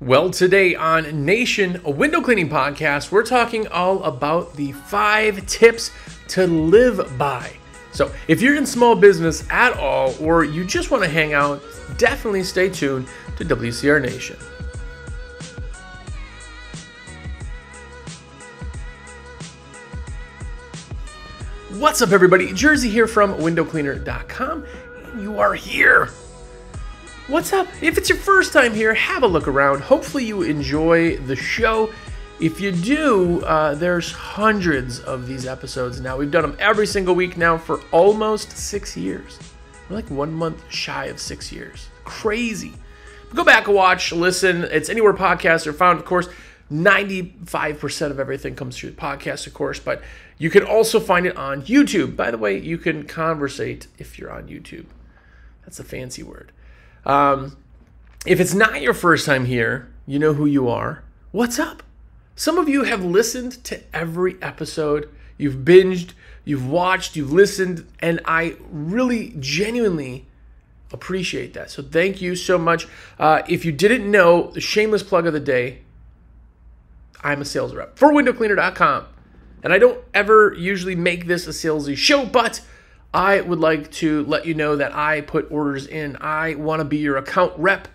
Well, today on Nation, a window cleaning podcast, we're talking all about the 5 tips to live by. So if you're in small business at all, or you just want to hang out, definitely stay tuned to WCR Nation. What's up, everybody? Jersey here from windowcleaner.com. You are here. What's up? If it's your first time here, have a look around. Hopefully you enjoy the show. If you do, there's hundreds of these episodes now. We've done them every single week now for almost 6 years. We're like 1 month shy of 6 years. Crazy. But go back, watch, listen. It's anywhere podcasts are found, of course. 95% of everything comes through the podcast, of course, but you can also find it on YouTube. By the way, you can conversate if you're on YouTube. That's a fancy word. If it's not your first time here, you know who you are. What's up? Some of you have listened to every episode. You've binged, you've watched, you've listened, and I really genuinely appreciate that. So thank you so much. If you didn't know, the shameless plug of the day, I'm a sales rep for windowcleaner.com. And I don't ever usually make this a salesy show, but I would like to let you know that I put orders in. I want to be your account rep.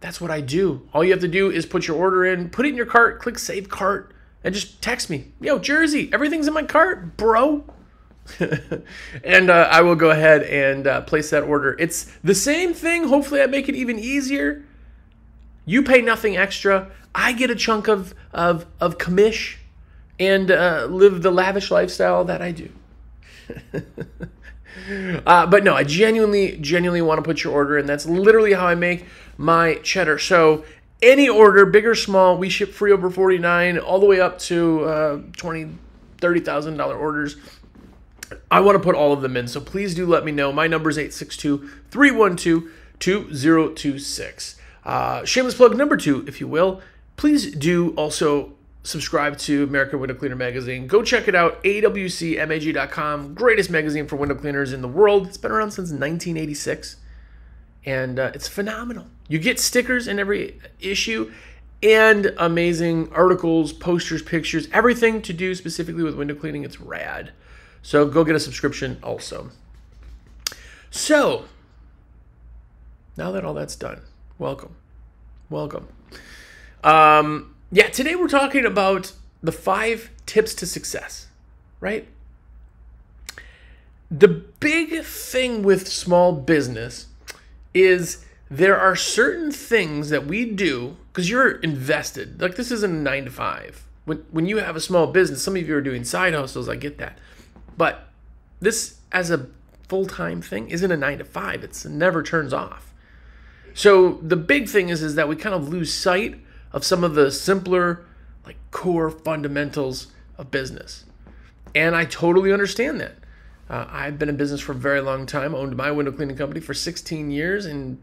That's what I do. All you have to do is put your order in, put it in your cart, click save cart, and just text me. Yo, Jersey, everything's in my cart, bro. And I will go ahead and place that order. It's the same thing. Hopefully I make it even easier. You pay nothing extra. I get a chunk of commish and live the lavish lifestyle that I do. But no, I genuinely want to put your order in. That's literally how I make my cheddar. So any order, big or small, we ship free over $49 all the way up to $20,000, $30,000 orders. I want to put all of them in, so please do let me know. My number is 862-312-2026. Shameless plug number 2, if you will. Please do also subscribe to American Window Cleaner Magazine. Go check it out, awcmag.com. Greatest magazine for window cleaners in the world. It's been around since 1986, and it's phenomenal. You get stickers in every issue and amazing articles, posters, pictures, everything to do specifically with window cleaning. It's rad. So go get a subscription also. So now that all that's done, welcome. Welcome. Yeah, today we're talking about the 5 tips to success, right? The big thing with small business is there are certain things that we do because you're invested. Like, this isn't a 9-to-5. When you have a small business, some of you are doing side hustles, I get that. But this as a full-time thing isn't a 9-to-5. It never turns off. So the big thing is that we kind of lose sight of some of the simpler, like, core fundamentals of business. And I totally understand that. I've been in business for a very long time, owned my window cleaning company for 16 years, and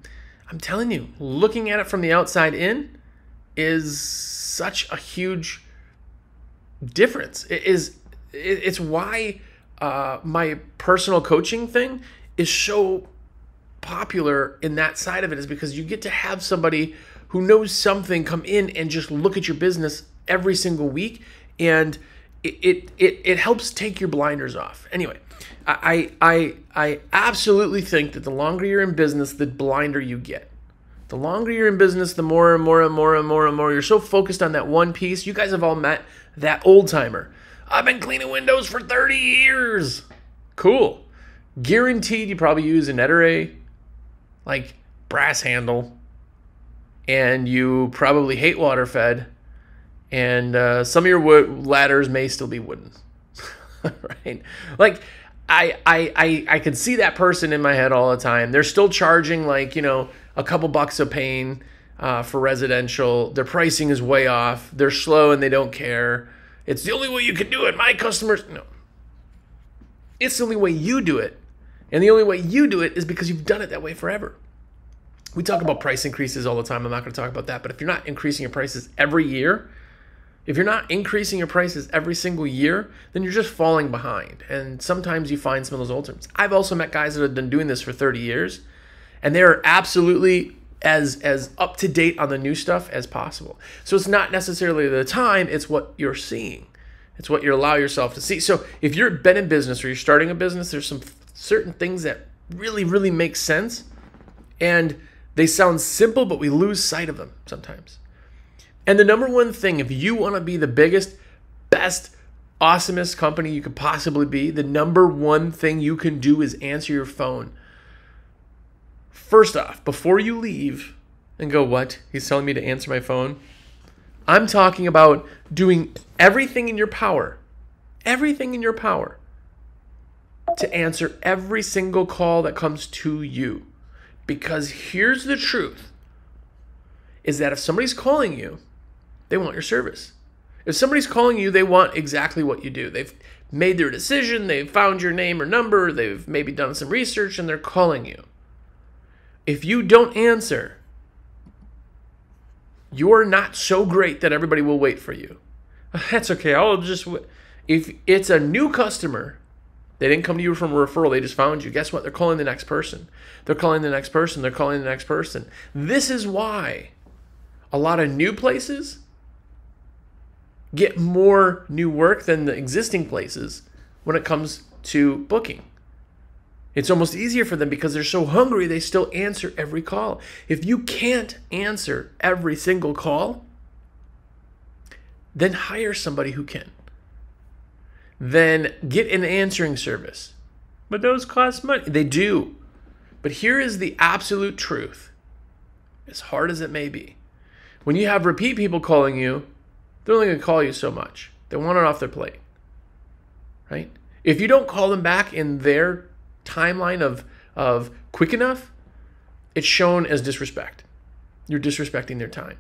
I'm telling you, looking at it from the outside in is such a huge difference. It's why my personal coaching thing is so popular in that side of it, is because you get to have somebody who knows something come in and just look at your business every single week, and it helps take your blinders off. Anyway, I absolutely think that the longer you're in business, the blinder you get. The longer you're in business, the more and more and more and more and more you're so focused on that one piece. You guys have all met that old timer. I've been cleaning windows for 30 years. Cool. Guaranteed you probably use an Ettore, like, brass handle, and you probably hate water fed, and some of your wood ladders may still be wooden. Right? Like, I could see that person in my head all the time. They're still charging, like, you know, a couple bucks a pane for residential. Their pricing is way off. They're slow and they don't care. It's the only way you can do it. My customers, no. It's the only way you do it. And the only way you do it is because you've done it that way forever. We talk about price increases all the time. I'm not going to talk about that. But if you're not increasing your prices every year, if you're not increasing your prices every single year, then you're just falling behind. And sometimes you find some of those old terms. I've also met guys that have been doing this for 30 years, and they're absolutely as up to date on the new stuff as possible. So it's not necessarily the time, it's what you're seeing. It's what you allow yourself to see. So if you've been in business or you're starting a business, there's some certain things that really, really make sense. And they sound simple, but we lose sight of them sometimes. And the number one thing, if you want to be the biggest, best, awesomest company you could possibly be, the number one thing you can do is answer your phone. First off, before you leave and go, what? He's telling me to answer my phone? I'm talking about doing everything in your power to answer every single call that comes to you. Because here's the truth, is that if somebody's calling you, they want your service. If somebody's calling you, they want exactly what you do. They've made their decision, they've found your name or number, they've maybe done some research, and they're calling you. If you don't answer, you're not so great that everybody will wait for you. That's okay, I'll just wait. If it's a new customer, they didn't come to you from a referral, they just found you. Guess what? They're calling the next person. They're calling the next person. They're calling the next person. This is why a lot of new places get more new work than the existing places when it comes to booking. It's almost easier for them because they're so hungry, they still answer every call. If you can't answer every single call, then hire somebody who can. Then get an answering service. But those cost money. They do. But here is the absolute truth, as hard as it may be. When you have repeat people calling you, they're only going to call you so much. They want it off their plate, right? If you don't call them back in their timeline of quick enough, it's shown as disrespect. You're disrespecting their time.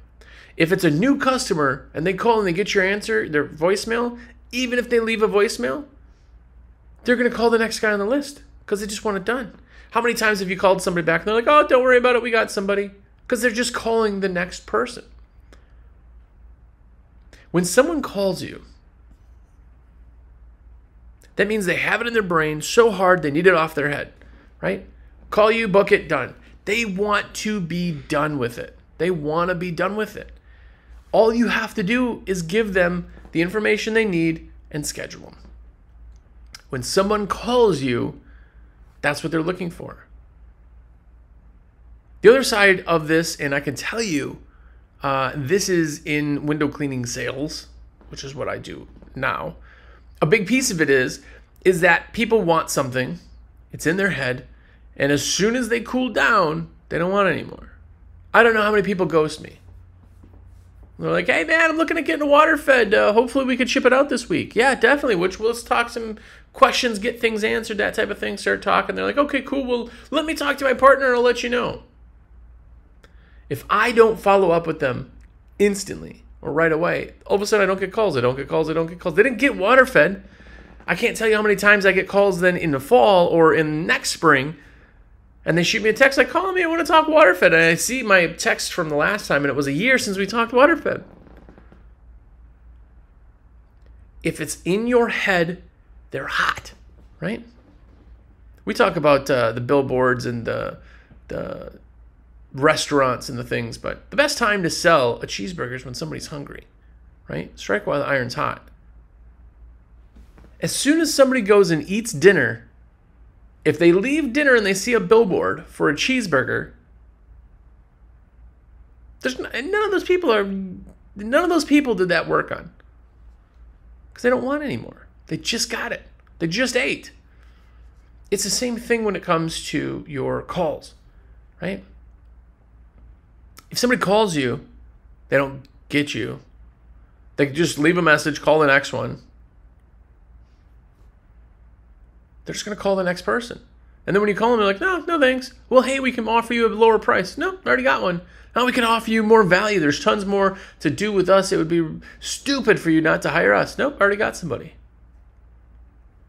If it's a new customer and they call and they get your answer, their voicemail, even if they leave a voicemail, they're going to call the next guy on the list because they just want it done. How many times have you called somebody back and they're like, oh, don't worry about it, we got somebody? Because they're just calling the next person. When someone calls you, that means they have it in their brain so hard they need it off their head, right? Call you, book it, done. They want to be done with it. They want to be done with it. All you have to do is give them the information they need and schedule them. When someone calls you, that's what they're looking for. The other side of this, and I can tell you, this is in window cleaning sales, which is what I do now. A big piece of it is that people want something, it's in their head, and as soon as they cool down, they don't want it anymore. I don't know how many people ghost me. They're like, hey man, I'm looking at getting a water fed. Hopefully we could ship it out this week. Yeah, definitely, which we'll talk some questions, get things answered, that type of thing, start talking. They're like, okay, cool, well, let me talk to my partner and I'll let you know. If I don't follow up with them instantly, or right away, all of a sudden I don't get calls, I don't get calls, I don't get calls. They didn't get water fed. I can't tell you how many times I get calls then in the fall or in next spring, and they shoot me a text like, call me, I want to talk water fed. And I see my text from the last time, and it was a year since we talked water fed. If it's in your head, they're hot, right? We talk about the billboards and the restaurants and the things, but the best time to sell a cheeseburger is when somebody's hungry, right? Strike while the iron's hot. As soon as somebody goes and eats dinner, if they leave dinner and they see a billboard for a cheeseburger, none of those people did that work on, because they don't want it anymore. They just got it. They just ate. It's the same thing when it comes to your calls, right? If somebody calls you, they don't get you. They just leave a message, call the next one. They're just going to call the next person. And then when you call them, they're like, no thanks. Well, hey, we can offer you a lower price. No, I already got one. Now we can offer you more value. There's tons more to do with us. It would be stupid for you not to hire us. Nope, I already got somebody.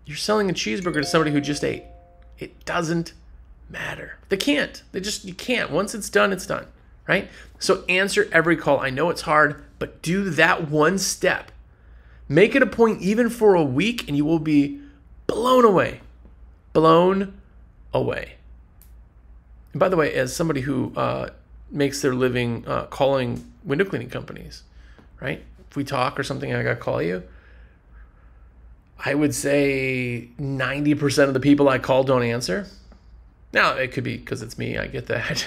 You're selling a cheeseburger to somebody who just ate. It doesn't matter. They can't. You can't. Once it's done, it's done. Right? So answer every call. I know it's hard, but do that one step. Make it a point even for a week and you will be blown away. Blown away. And by the way, as somebody who makes their living calling window cleaning companies, right? If we talk or something and I gotta call you, I would say 90% of the people I call don't answer. Now, it could be because it's me, I get that.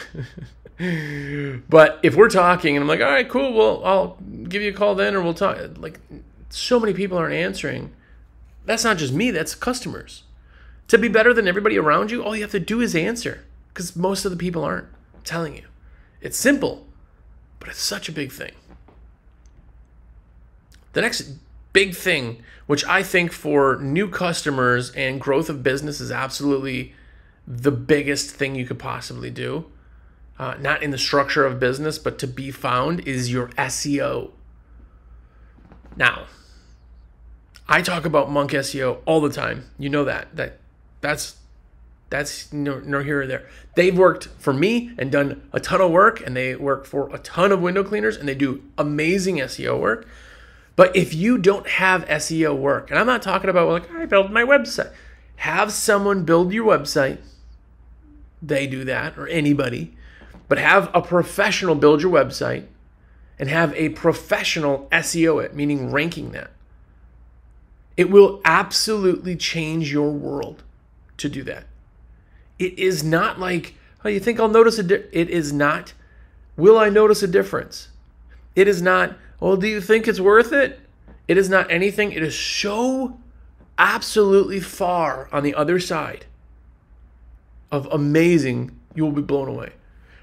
But if we're talking and I'm like, all right, cool, well, I'll give you a call then or we'll talk. Like, so many people aren't answering. That's not just me, that's customers. To be better than everybody around you, all you have to do is answer, because most of the people aren't, I'm telling you. It's simple, but it's such a big thing. The next big thing, which I think for new customers and growth of business is absolutely the biggest thing you could possibly do, not in the structure of business, but to be found, is your SEO. Now, I talk about Monk SEO all the time. You know that. That's no here or there. They've worked for me and done a ton of work, and they work for a ton of window cleaners, and they do amazing SEO work. But if you don't have SEO work, and I'm not talking about like, I built my website. Have someone build your website. They do that, or anybody. But have a professional build your website and have a professional SEO it, meaning ranking that. It will absolutely change your world to do that. It is not like, oh, you think I'll notice a difference? It is not, will I notice a difference? It is not, well, do you think it's worth it? It is not anything. It is so absolutely far on the other side of amazing, you will be blown away.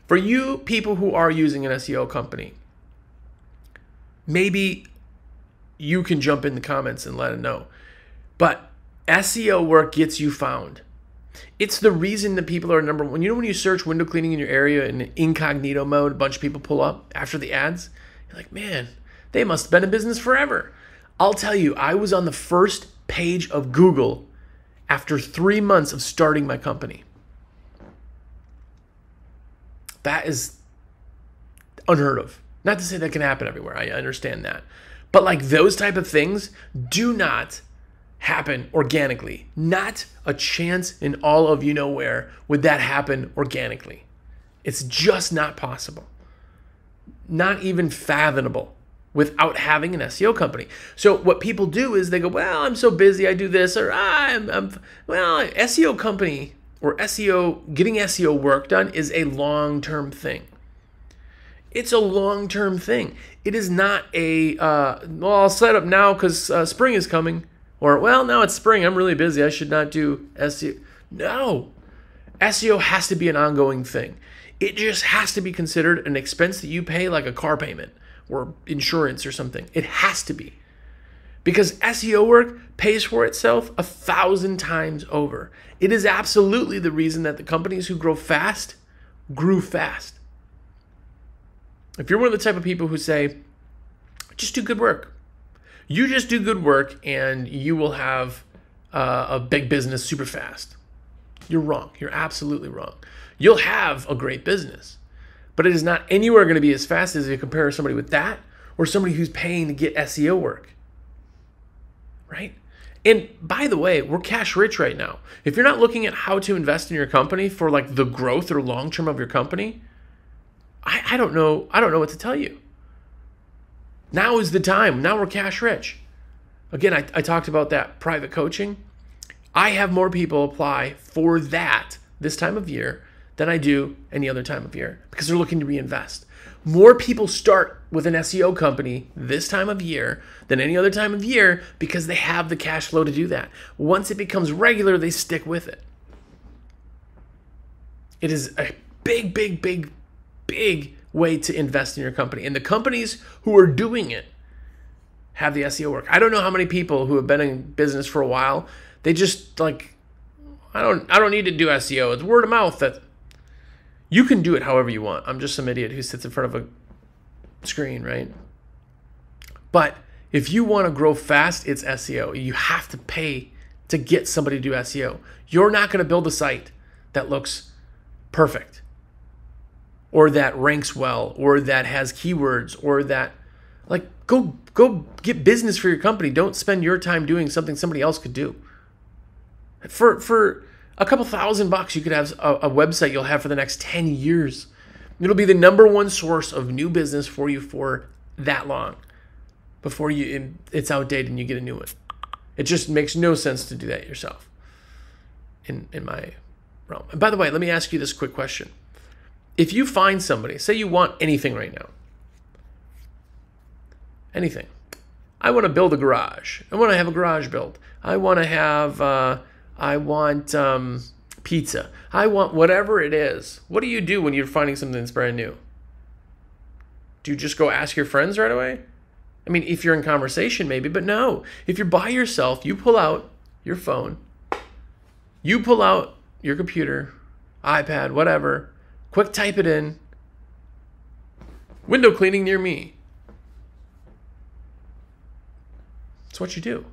For you people who are using an SEO company, maybe you can jump in the comments and let them know. But SEO work gets you found. It's the reason that people are number one. You know, when you search window cleaning in your area in incognito mode, a bunch of people pull up after the ads. You're like, man, they must have been in business forever. I'll tell you, I was on the first page of Google after 3 months of starting my company. That is unheard of. Not to say that can happen everywhere. I understand that. But like, those type of things do not happen organically. Not a chance in all of you know where would that happen organically. It's just not possible. Not even fathomable without having an SEO company. So what people do is they go, well, I'm so busy, I do this, or well, SEO company or SEO, getting SEO work done is a long-term thing. It's a long-term thing. It is not a, well, I'll set up now because spring is coming. Or, well, now it's spring, I'm really busy, I should not do SEO. No. SEO has to be an ongoing thing. It just has to be considered an expense that you pay, like a car payment or insurance or something. It has to be. Because SEO work pays for itself 1,000 times over. It is absolutely the reason that the companies who grow fast grew fast. If you're one of the type of people who say, just do good work. You just do good work and you will have a big business super fast. You're wrong. You're absolutely wrong. You'll have a great business, but it is not anywhere going to be as fast as you compare somebody with that or somebody who's paying to get SEO work, right? And by the way, we're cash rich right now. If you're not looking at how to invest in your company for like the growth or long term of your company, I don't know what to tell you. Now is the time. Now we're cash rich. Again, I talked about that private coaching. I have more people apply for that this time of year than I do any other time of year because they're looking to reinvest. More people start with an SEO company this time of year than any other time of year because they have the cash flow to do that. Once it becomes regular, they stick with it. It is a big way to invest in your company. And the companies who are doing it have the SEO work. I don't know how many people who have been in business for a while, they just like, I don't need to do SEO. It's word of mouth. That you can do it however you want. I'm just some idiot who sits in front of a screen, right? But if you want to grow fast, it's SEO. You have to pay to get somebody to do SEO. You're not going to build a site that looks perfect, or that ranks well, or that has keywords, or that, like, go get business for your company. Don't spend your time doing something somebody else could do. For a couple $1,000 bucks, you could have a website you'll have for the next 10 years. It'll be the #1 source of new business for you for that long before it's outdated and you get a new one. It just makes no sense to do that yourself in my realm. And by the way, let me ask you this quick question. If you find somebody, say you want anything right now, anything. I want to build a garage. I want to have a garage built. I want to have, pizza. I want whatever it is. What do you do when you're finding something that's brand new? Do you just go ask your friends right away? I mean, if you're in conversation maybe, but no. If you're by yourself, you pull out your phone. You pull out your computer, iPad, whatever. Quick type it in. Window cleaning near me. That's what you do.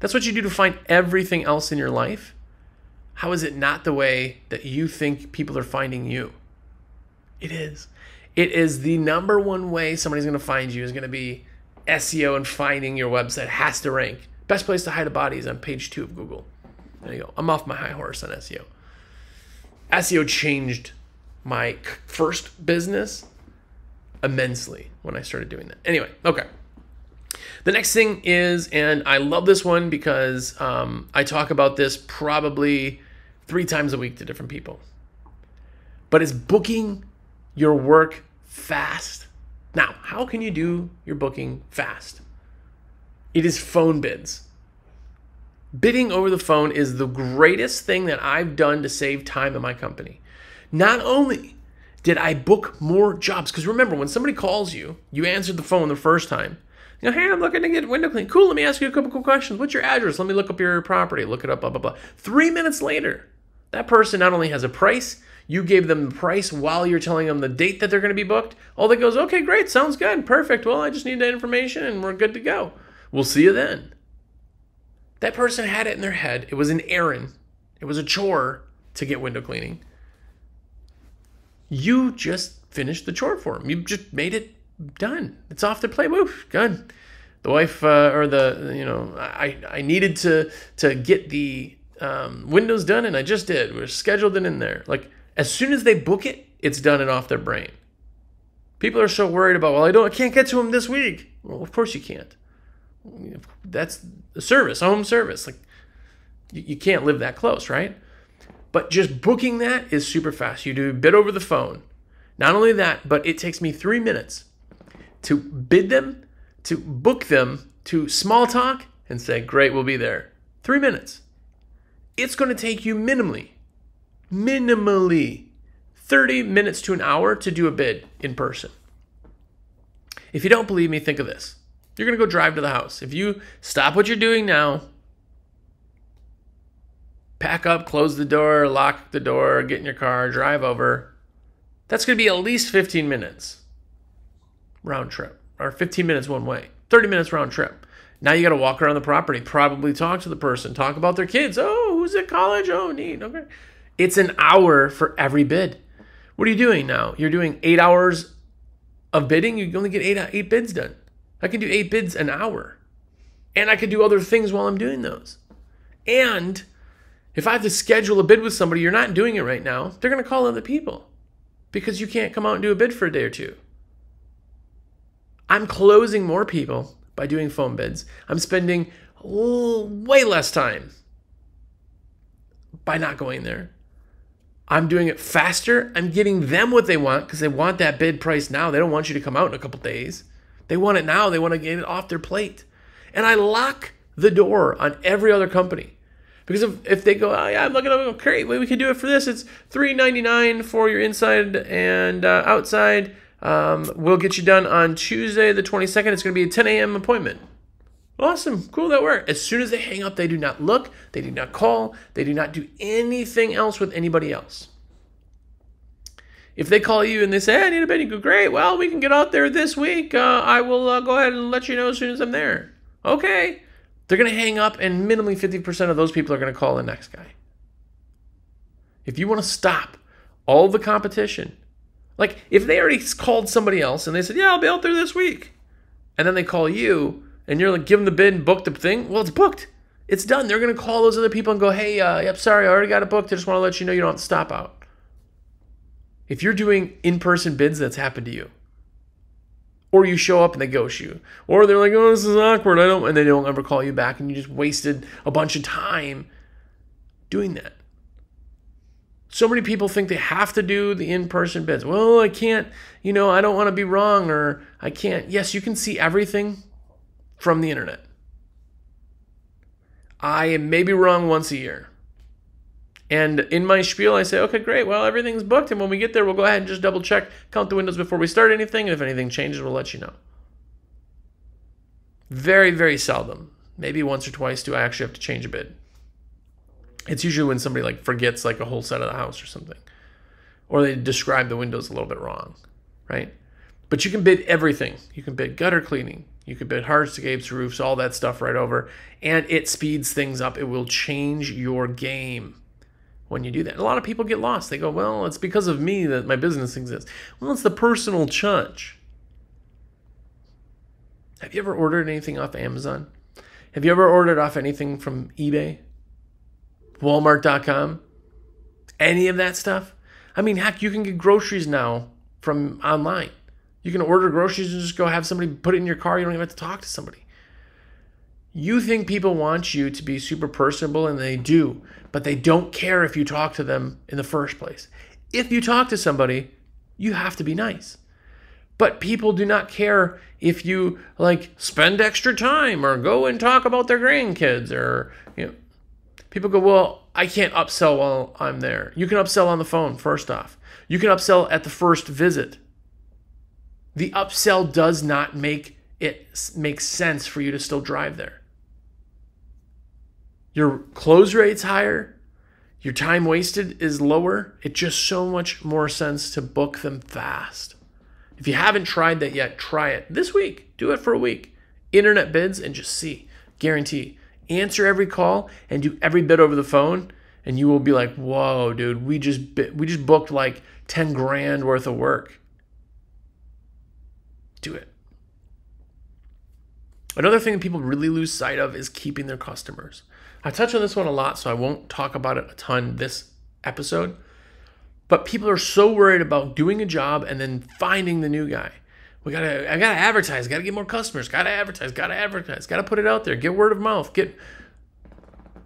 That's what you do to find everything else in your life. How is it not the way that you think people are finding you? It is. It is the #1 way somebody's going to find you is going to be SEO and finding your website. Has to rank. Best place to hide a body is on page 2 of Google. There you go. I'm off my high horse on SEO. SEO changed my first business immensely when I started doing that. Anyway, okay. The next thing is, and I love this one because I talk about this probably 3 times a week to different people, but it's booking your work fast. Now, how can you do your booking fast? It is phone bids. Bidding over the phone is the greatest thing that I've done to save time in my company. Not only did I book more jobs, because remember, when somebody calls you, you answered the phone the first time. You know, hey, I'm looking to get window clean. Cool, let me ask you a couple cool questions. What's your address? Let me look up your property. Look it up, blah, blah, blah. 3 minutes later, that person not only has a price, you gave them the price while you're telling them the date that they're going to be booked. All that goes, okay, great, sounds good, perfect. Well, I just need that information and we're good to go. We'll see you then. That person had it in their head. It was an errand. It was a chore to get window cleaning. You just finished the chore for them. You just made it done. It's off the plate. Woof, good. The wife or the, you know, I needed to get the windows done, and I just did. We're scheduled it in there. Like, as soon as they book it, it's done and off their brain. People are so worried about, well, I can't get to them this week. Well, of course you can't. That's a service, a home service. Like, you can't live that close, right? But just booking that is super fast. You do bid over the phone. Not only that, but it takes me 3 minutes to bid them, to book them, to small talk and say, great, we'll be there. 3 minutes. It's going to take you minimally 30 minutes to an hour to do a bid in person. If you don't believe me, think of this. You're going to go drive to the house. If you stop what you're doing now, pack up, close the door, lock the door, get in your car, drive over, that's going to be at least 15 minutes. Round trip, or 15 minutes one way, 30 minutes round trip. Now you got to walk around the property, probably talk to the person, talk about their kids. Oh, who's at college? Oh, neat. Okay. It's an hour for every bid. What are you doing now? You're doing 8 hours of bidding. You only get eight bids done. I can do 8 bids an hour, and I can do other things while I'm doing those. And if I have to schedule a bid with somebody, you're not doing it right now. They're going to call other people because you can't come out and do a bid for a day or two. I'm closing more people by doing phone bids. I'm spending way less time by not going there. I'm doing it faster. I'm getting them what they want because they want that bid price now. They don't want you to come out in a couple days. They want it now. They want to get it off their plate. And I lock the door on every other company because if they go, oh, yeah, I'm looking up, great, we can do it for this. It's $3.99 for your inside and outside. We'll get you done on Tuesday the 22nd. It's going to be a 10 a.m. appointment. Awesome. Cool, that worked. As soon as they hang up, they do not look. They do not call. They do not do anything else with anybody else. If they call you and they say, hey, I need a bid, you go, great. Well, we can get out there this week. I will go ahead and let you know as soon as I'm there. Okay. They're going to hang up, and minimally 50% of those people are going to call the next guy. If you want to stop all the competition, like, if they already called somebody else and they said, yeah, I'll be out there this week, and then they call you and you're like, give them the bid and book the thing, well, it's booked. It's done. They're going to call those other people and go, hey, yep, sorry, I already got it booked. I just want to let you know you don't have to stop out. If you're doing in-person bids, that's happened to you. Or you show up and they ghost you. Or they're like, oh, this is awkward, and they don't ever call you back, and you just wasted a bunch of time doing that. So many people think they have to do the in-person bids. Well, I can't, you know, I don't want to be wrong, or I can't. Yes, you can see everything from the internet. I may be wrong once a year. And in my spiel, I say, okay, great, well, everything's booked, and when we get there, we'll go ahead and just double-check, count the windows before we start anything, and if anything changes, we'll let you know. Very, very seldom. Maybe once or twice do I actually have to change a bid. It's usually when somebody like forgets like a whole set of the house or something. Or they describe the windows a little bit wrong, right? But you can bid everything. You can bid gutter cleaning. You can bid hardscapes, roofs, all that stuff right over. And it speeds things up. It will change your game when you do that. A lot of people get lost. They go, well, it's because of me that my business exists. Well, it's the personal touch. Have you ever ordered anything off Amazon? Have you ever ordered off anything from eBay? Walmart.com? Any of that stuff? I mean, heck, you can get groceries now from online. You can order groceries and just go have somebody put it in your car. You don't even have to talk to somebody. You think people want you to be super personable, and they do, but they don't care if you talk to them in the first place. If you talk to somebody, you have to be nice. But people do not care if you like spend extra time or go and talk about their grandkids, or, you know, people go, well, I can't upsell while I'm there. You can upsell on the phone, first off. You can upsell at the first visit. The upsell does not make it make sense for you to still drive there. Your close rate's higher. Your time wasted is lower. It just so much more sense to book them fast. If you haven't tried that yet, try it this week. Do it for a week. Internet bids and just see. Guarantee. Answer every call and do every bid over the phone, and you will be like, whoa, dude, we just booked like 10 grand worth of work. Do it. Another thing that people really lose sight of is keeping their customers. I touch on this one a lot, so I won't talk about it a ton this episode. But people are so worried about doing a job and then finding the new guy. I gotta advertise, gotta get more customers, gotta advertise, gotta put it out there, get word of mouth,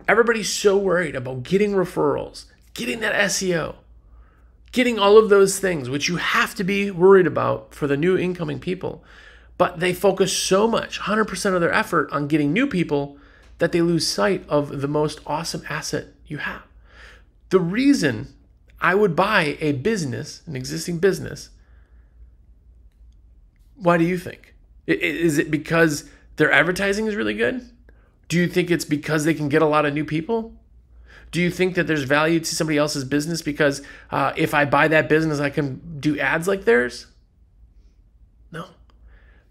everybody's so worried about getting referrals, getting that SEO, getting all of those things, which you have to be worried about for the new incoming people. But they focus so much, 100% of their effort on getting new people, that they lose sight of the most awesome asset you have. The reason I would buy a business, an existing business, why do you think? Is it because their advertising is really good? Do you think it's because they can get a lot of new people? Do you think that there's value to somebody else's business because if I buy that business, I can do ads like theirs? No.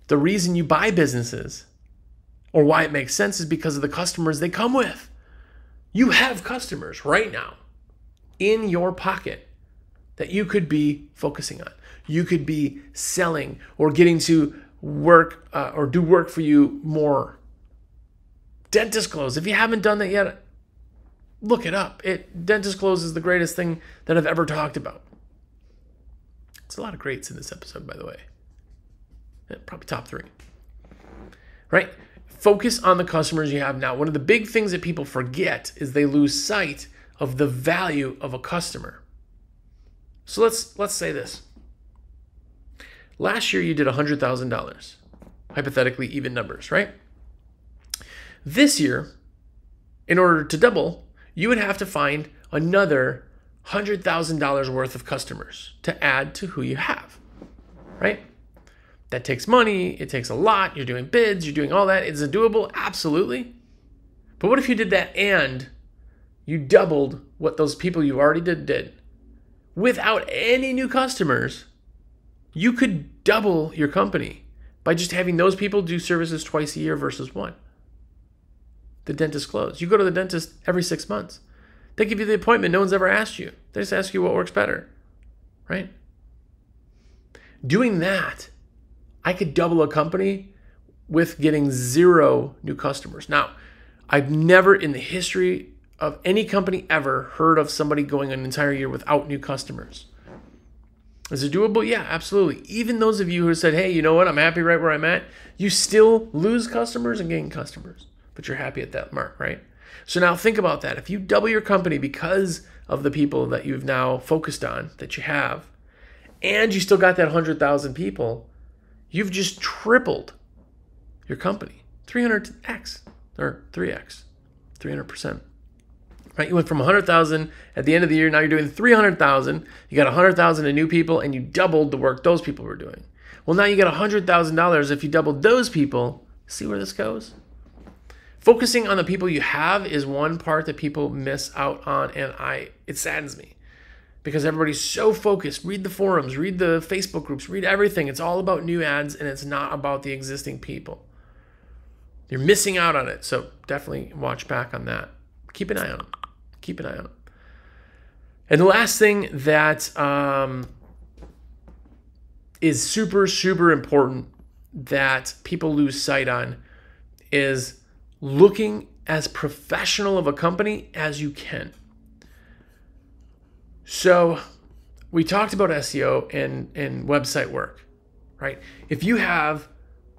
The reason you buy businesses, or why it makes sense, is because of the customers they come with. You have customers right now in your pocket that you could be focusing on. You could be selling or getting to work or do work for you more. DenSclose, if you haven't done that yet, look it up. DenSclose is the greatest thing that I've ever talked about. There's a lot of greats in this episode, by the way. Yeah, probably top three, right? Focus on the customers you have now. One of the big things that people forget is they lose sight of the value of a customer. So let's say this. Last year, you did $100,000, hypothetically even numbers, right? This year, in order to double, you would have to find another $100,000 worth of customers to add to who you have, right? That takes money. It takes a lot. You're doing bids. You're doing all that. Is it doable? Absolutely. But what if you did that and you doubled what those people you already did? Without any new customers, you could double your company by just having those people do services twice a year versus one. The dentist closed. You go to the dentist every 6 months. They give you the appointment. No one's ever asked you. They just ask you what works better, right? Doing that, I could double a company with getting zero new customers. Now, I've never in the history of any company ever heard of somebody going an entire year without new customers. Is it doable? Yeah, absolutely. Even those of you who said, hey, you know what, I'm happy right where I'm at, you still lose customers and gain customers, but you're happy at that mark, right? So now think about that. If you double your company because of the people that you've now focused on, that you have, and you still got that 100,000 people, you've just tripled your company. 300x or 3x, 300%. Right? You went from 100,000 at the end of the year, now you're doing 300,000. You got 100,000 in new people and you doubled the work those people were doing. Well, now you got $100,000 if you doubled those people. See where this goes? Focusing on the people you have is one part that people miss out on, and it saddens me because everybody's so focused. Read the forums, read the Facebook groups, read everything. It's all about new ads and it's not about the existing people. You're missing out on it, so definitely watch back on that. Keep an eye on them. Keep an eye on them. And the last thing that is super, super important that people lose sight on is looking as professional of a company as you can. So we talked about SEO and website work, right? If you have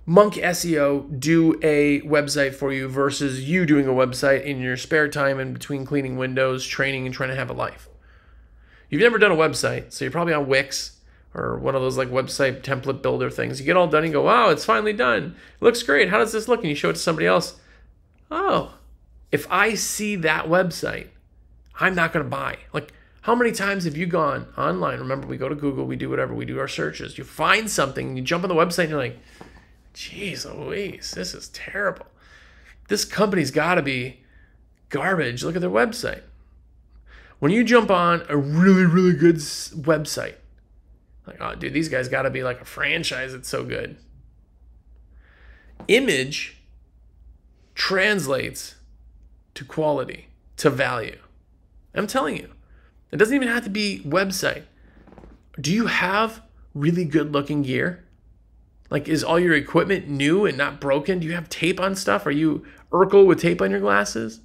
Monk SEO do a website for you versus you doing a website in your spare time in between cleaning windows, training, and trying to have a life. You've never done a website, so you're probably on Wix or one of those like website template builder things. You get all done and go, wow, it's finally done. It looks great. How does this look? And you show it to somebody else. Oh, if I see that website, I'm not going to buy. Like, how many times have you gone online? Remember, we go to Google, we do whatever, we do our searches. You find something, you jump on the website, and you're like, jeez Louise, this is terrible. This company's got to be garbage. Look at their website. When you jump on a really, really good website, like, oh, dude, these guys got to be like a franchise. It's so good. Image translates to quality, to value. I'm telling you, it doesn't even have to be website. Do you have really good looking gear? Like, is all your equipment new and not broken? Do you have tape on stuff? Are you Urkel with tape on your glasses?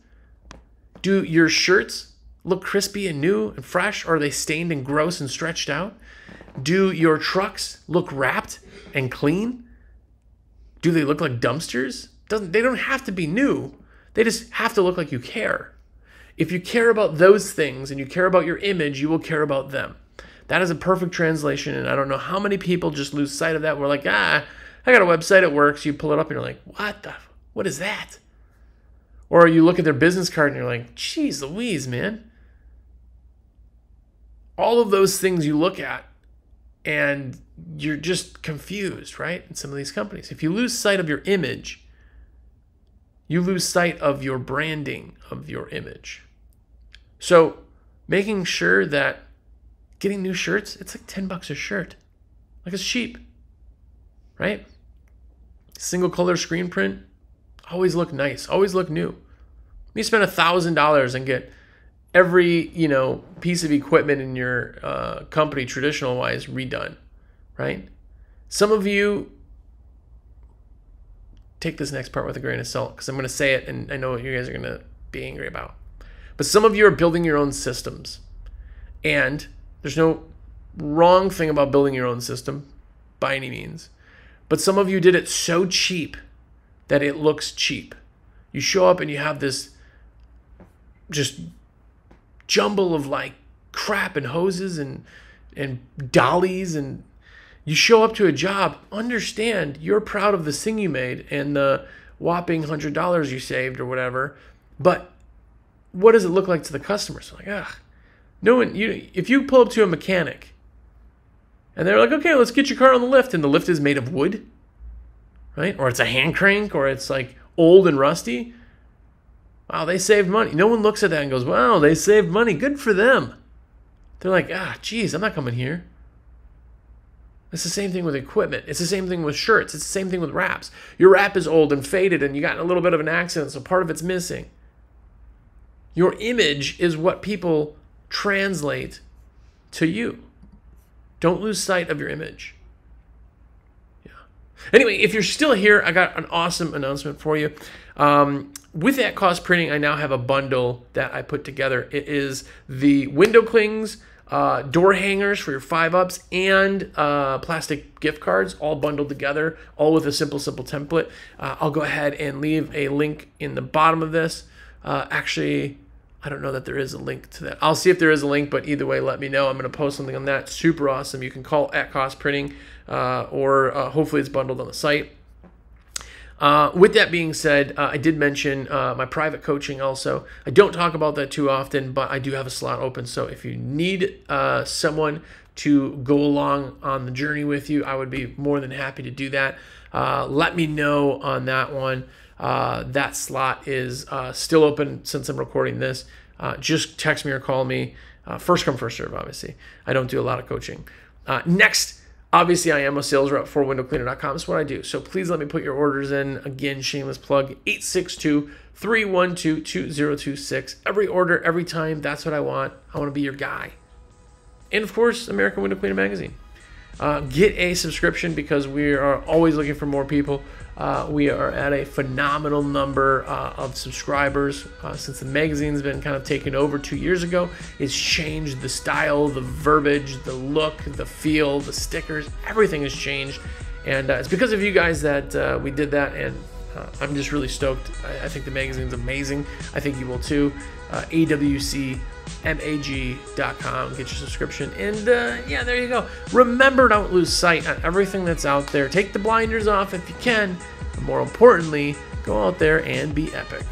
Do your shirts look crispy and new and fresh? Or are they stained and gross and stretched out? Do your trucks look wrapped and clean? Do they look like dumpsters? They don't have to be new. They just have to look like you care. If you care about those things and you care about your image, you will care about them. That is a perfect translation, and I don't know how many people just lose sight of that. We're like, ah, I got a website, it works. You pull it up, and you're like, what is that? Or you look at their business card, and you're like, geez Louise, man. All of those things you look at, and you're just confused, right, in some of these companies. If you lose sight of your image, you lose sight of your branding of your image. So making sure that getting new shirts, it's like 10 bucks a shirt. Like, it's cheap, right? Single color screen print, always look nice, always look new. You spend $1,000 and get every, you know, piece of equipment in your company, traditional wise, redone, right? Some of you, take this next part with a grain of salt because I'm going to say it and I know what you guys are going to be angry about. But some of you are building your own systems, and there's no wrong thing about building your own system by any means. But some of you did it so cheap that it looks cheap. You show up and you have this just jumble of like crap and hoses and dollies, and you show up to a job. Understand, you're proud of the thing you made and the whopping $100 you saved or whatever. But what does it look like to the customer? So like, ugh. No one, if you pull up to a mechanic and they're like, okay, let's get your car on the lift, and the lift is made of wood, right? Or it's a hand crank, or it's like old and rusty. Wow, they saved money. No one looks at that and goes, wow, they saved money. Good for them. They're like, ah, geez, I'm not coming here. It's the same thing with equipment. It's the same thing with shirts. It's the same thing with wraps. Your wrap is old and faded and you got in a little bit of an accident, so part of it's missing. Your image is what people translate to you. Don't lose sight of your image. Yeah. Anyway, if you're still here, I got an awesome announcement for you. With At Cost Printing, I now have a bundle that I put together. It is the window clings door hangers for your 5-ups, and plastic gift cards, all bundled together, all with a simple template. I'll go ahead and leave a link in the bottom of this. Actually, I don't know that there is a link to that. I'll see if there is a link, but either way, let me know. I'm going to post something on that. Super awesome. You can call At Cost Printing, or hopefully it's bundled on the site. With that being said, I did mention my private coaching also. I don't talk about that too often, but I do have a slot open. So if you need someone to go along on the journey with you, I would be more than happy to do that. Let me know on that one. That slot is still open since I'm recording this. Just text me or call me. First come, first serve, obviously. I don't do a lot of coaching. Next. Obviously, I am a sales rep for windowcleaner.com. That's what I do. So please let me put your orders in. Again, shameless plug, 862-312-2026. Every order, every time, that's what I want. I want to be your guy. And, of course, American Window Cleaner Magazine. Get a subscription because we are always looking for more people. We are at a phenomenal number of subscribers since the magazine's been kind of taken over 2 years ago. It's changed the style, the verbiage, the look, the feel, the stickers. Everything has changed, and it's because of you guys that we did that, and I'm just really stoked. I think the magazine's amazing. I think you will too. awcmag.com, get your subscription, and yeah, there you go. Remember, don't lose sight on everything that's out there. Take the blinders off if you can, but more importantly, go out there and be epic.